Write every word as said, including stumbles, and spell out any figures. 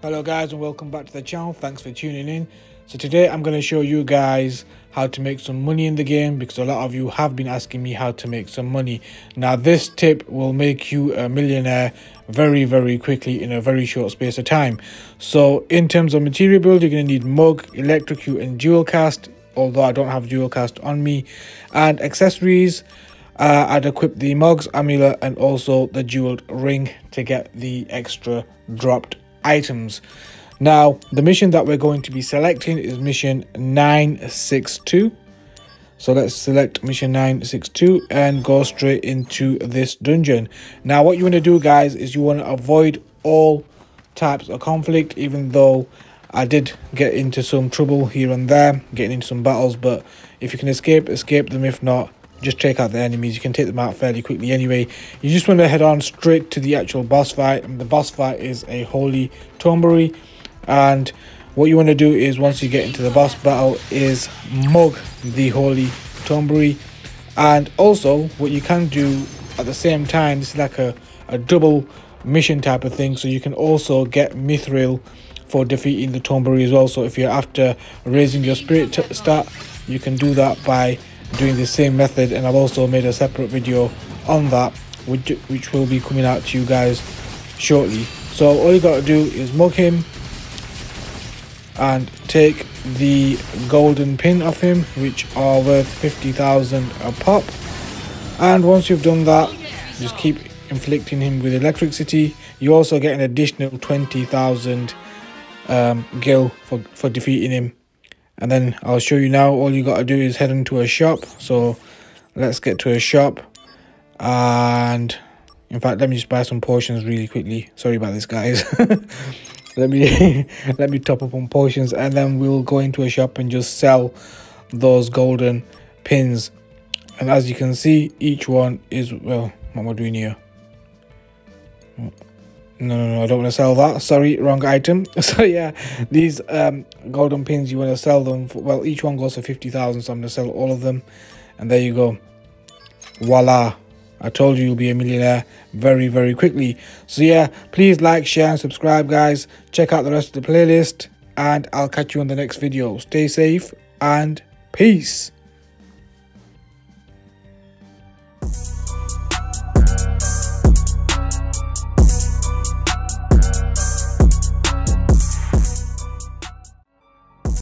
Hello guys and welcome back to the channel. Thanks for tuning in. So today I'm going to show you guys how to make some money in the game, because a lot of you have been asking me how to make some money. Now this tip will make you a millionaire very very quickly in a very short space of time. So in terms of material build, you're going to need mug, electrocute and dual cast, although I don't have dual cast on me. And accessories, uh, I'd equip the mugs, amulet and also the jeweled ring to get the extra dropped items. Now the mission that we're going to be selecting is mission nine six two, so let's select mission nine six two and go straight into this dungeon. Now what you want to do guys is you want to avoid all types of conflict, even though I did get into some trouble here and there getting into some battles, but if you can escape, escape them. If not, just take out the enemies. You can take them out fairly quickly anyway. You just want to head on straight to the actual boss fight, and the boss fight is a holy Tonberry. And what you want to do is, once you get into the boss battle, is mug the holy Tonberry. And also what you can do at the same time, this is like a, a double mission type of thing, so you can also get mithril for defeating the Tonberry as well. So if you're after raising your spirit stat, you can do that by doing the same method, and I've also made a separate video on that which, which will be coming out to you guys shortly. So all you gotta do is mug him and take the golden pin off him, which are worth fifty thousand a pop. And once you've done that, just keep inflicting him with electricity. You also get an additional twenty thousand um, gil for, for defeating him. And then I'll show you now, all you got to do is head into a shop. So let's get to a shop. And in fact, let me just buy some potions really quickly. Sorry about this, guys. let me let me top up on potions, and then we'll go into a shop and just sell those golden pins. And as you can see, each one is, well, what am I doing here? No, no, no, I don't want to sell that. Sorry, wrong item. So yeah, these um, golden pins, you want to sell them for, well, each one goes for fifty thousand, so I'm going to sell all of them. And there you go. Voila. I told you you'll be a millionaire very, very quickly. So yeah, please like, share and subscribe, guys. Check out the rest of the playlist, and I'll catch you on the next video. Stay safe and peace.